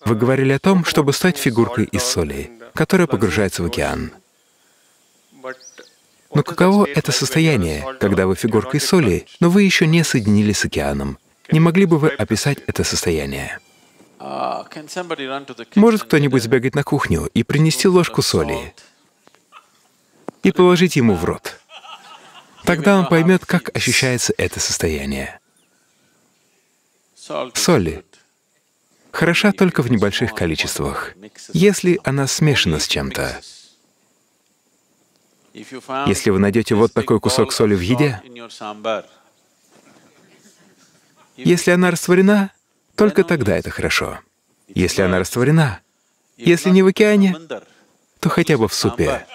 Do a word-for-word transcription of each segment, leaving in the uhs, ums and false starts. Вы говорили о том, чтобы стать фигуркой из соли, которая погружается в океан. Но каково это состояние, когда вы фигурка из соли, но вы еще не соединились с океаном? Не могли бы вы описать это состояние? Может кто-нибудь сбегать на кухню и принести ложку соли и положить ему в рот? Тогда он поймет, как ощущается это состояние. Соль хороша только в небольших количествах, если она смешана с чем-то. Если вы найдете вот такой кусок соли в еде, если она растворена, только тогда это хорошо. Если она растворена, если не в океане, то хотя бы в супе.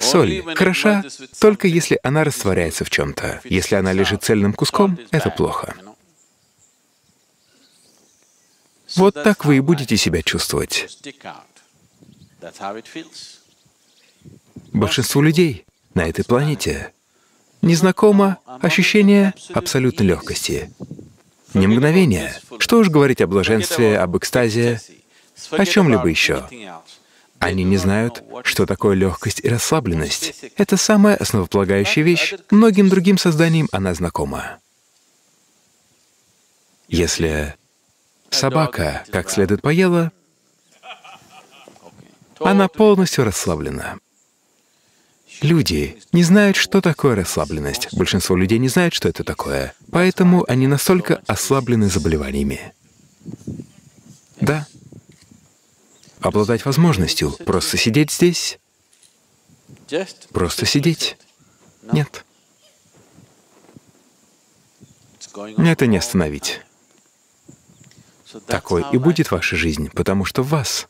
Соль хороша только если она растворяется в чем-то. Если она лежит цельным куском, это плохо. Вот так вы и будете себя чувствовать. Большинству людей на этой планете незнакомо ощущение абсолютной легкости, не мгновения. Что уж говорить о блаженстве, об экстазе, о чем-либо еще. Они не знают, что такое легкость и расслабленность. Это самая основополагающая вещь. Многим другим созданиям она знакома. Если собака как следует поела, она полностью расслаблена. Люди не знают, что такое расслабленность. Большинство людей не знают, что это такое. Поэтому они настолько ослаблены заболеваниями. Да. Обладать возможностью просто сидеть здесь, просто сидеть. Нет. Это не остановить. Такой и будет ваша жизнь, потому что в вас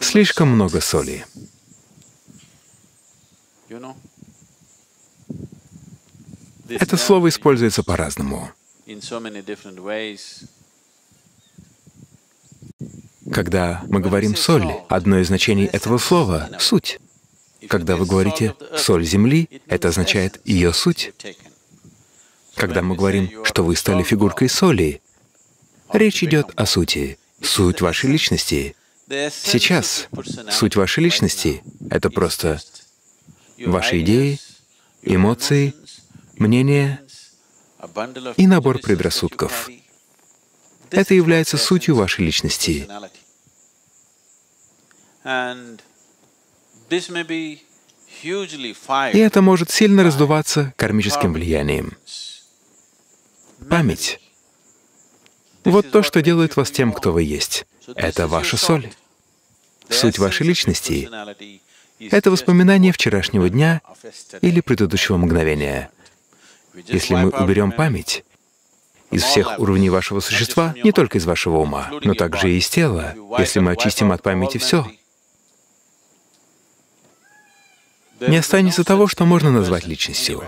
слишком много соли. Это слово используется по-разному. Когда мы говорим «соль», одно из значений этого слова — суть. Когда вы говорите «соль земли», это означает ее суть. Когда мы говорим, что вы стали фигуркой соли, речь идет о сути, суть вашей личности. Сейчас суть вашей личности — это просто ваши идеи, эмоции, мнения и набор предрассудков. Это является сутью вашей личности. И это может сильно раздуваться кармическим влиянием. Память — вот то, что делает вас тем, кто вы есть. Это ваша соль. Суть вашей личности — это воспоминание вчерашнего дня или предыдущего мгновения. Если мы уберем память из всех уровней вашего существа, не только из вашего ума, но также и из тела, если мы очистим от памяти все, не останется того, что можно назвать личностью.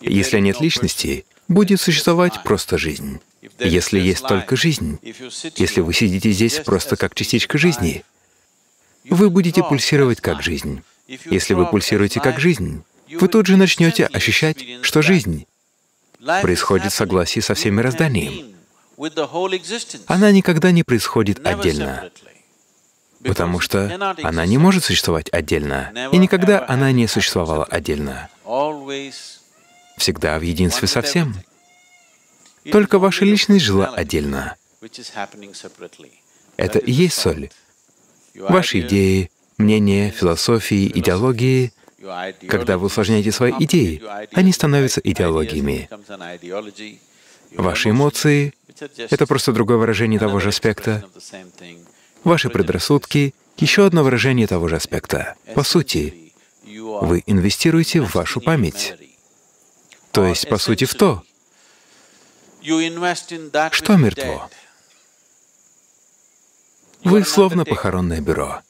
Если нет личности, будет существовать просто жизнь. Если есть только жизнь, если вы сидите здесь просто как частичка жизни, вы будете пульсировать как жизнь. Если вы пульсируете как жизнь, вы тут же начнете ощущать, что жизнь происходит в согласии со всем мирозданием. Она никогда не происходит отдельно, потому что она не может существовать отдельно, и никогда она не существовала отдельно. Всегда в единстве со всем. Только ваша личность жила отдельно. Это и есть соль. Ваши идеи, мнения, философии, идеологии. Когда вы усложняете свои идеи, они становятся идеологиями. Ваши эмоции — это просто другое выражение того же аспекта. Ваши предрассудки — еще одно выражение того же аспекта. По сути, вы инвестируете в вашу память, то есть, по сути, в то, что мертво. Вы словно похоронное бюро.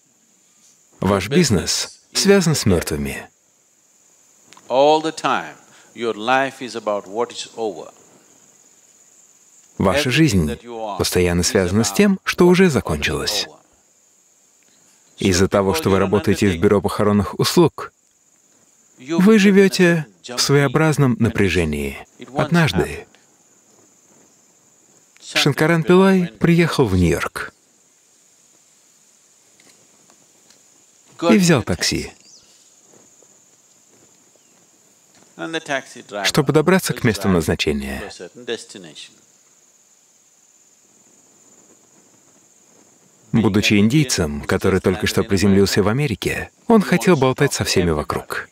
Ваш бизнес — связан с мертвыми. Ваша жизнь постоянно связана с тем, что уже закончилось. Из-за того, что вы работаете в бюро похоронных услуг, вы живете в своеобразном напряжении. Однажды Шанкаран Пилай приехал в Нью-Йорк и взял такси. Чтобы добраться к месту назначения, будучи индийцем, который только что приземлился в Америке, он хотел болтать со всеми вокруг.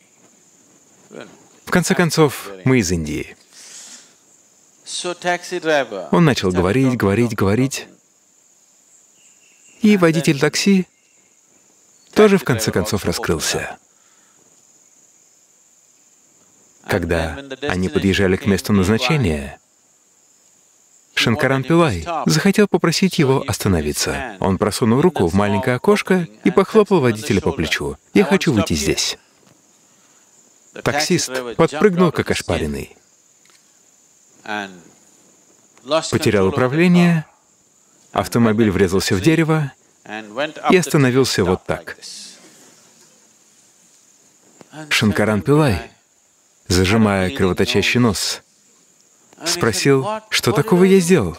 В конце концов, мы из Индии. Он начал говорить, говорить, говорить. И водитель такси тоже в конце концов раскрылся. Когда они подъезжали к месту назначения, Шанкаран Пилай захотел попросить его остановиться. Он просунул руку в маленькое окошко и похлопал водителя по плечу. «Я хочу выйти здесь». Таксист подпрыгнул, как ошпаренный, потерял управление, автомобиль врезался в дерево и остановился вот так. Шанкаран Пилай, зажимая кровоточащий нос, спросил, что такого я сделал?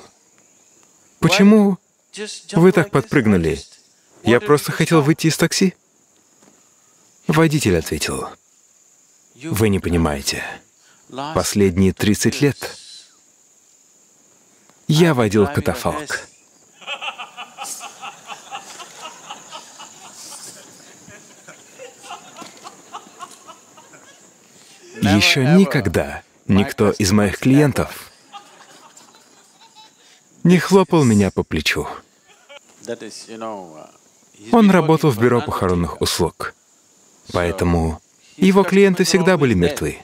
Почему вы так подпрыгнули? Я просто хотел выйти из такси. Водитель ответил: вы не понимаете, последние тридцать лет я водил катафалк. Еще никогда никто из моих клиентов не хлопал меня по плечу. Он работал в бюро похоронных услуг, поэтому его клиенты всегда были мертвы.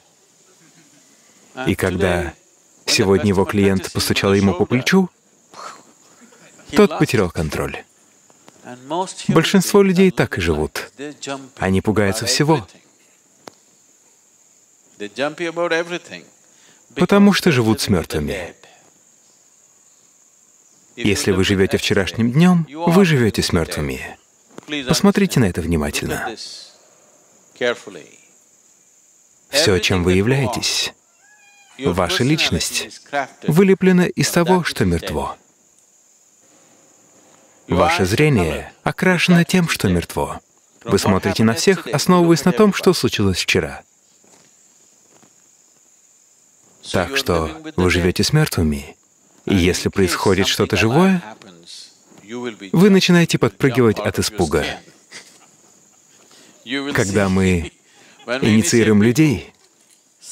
И когда сегодня его клиент постучал ему по плечу, тот потерял контроль. Большинство людей так и живут. Они пугаются всего, потому что живут с мертвыми. Если вы живете вчерашним днем, вы живете с мертвыми. Посмотрите на это внимательно. Все, чем вы являетесь, ваша личность, вылеплена из того, что мертво. Ваше зрение окрашено тем, что мертво. Вы смотрите на всех, основываясь на том, что случилось вчера. Так что вы живете с мертвыми, и если происходит что-то живое, вы начинаете подпрыгивать от испуга. Когда мы инициируем людей,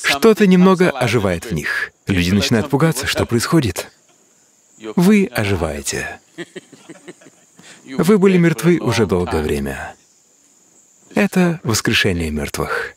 что-то немного оживает в них. Люди начинают пугаться, что происходит. Вы оживаете. Вы были мертвы уже долгое время. Это воскрешение мертвых.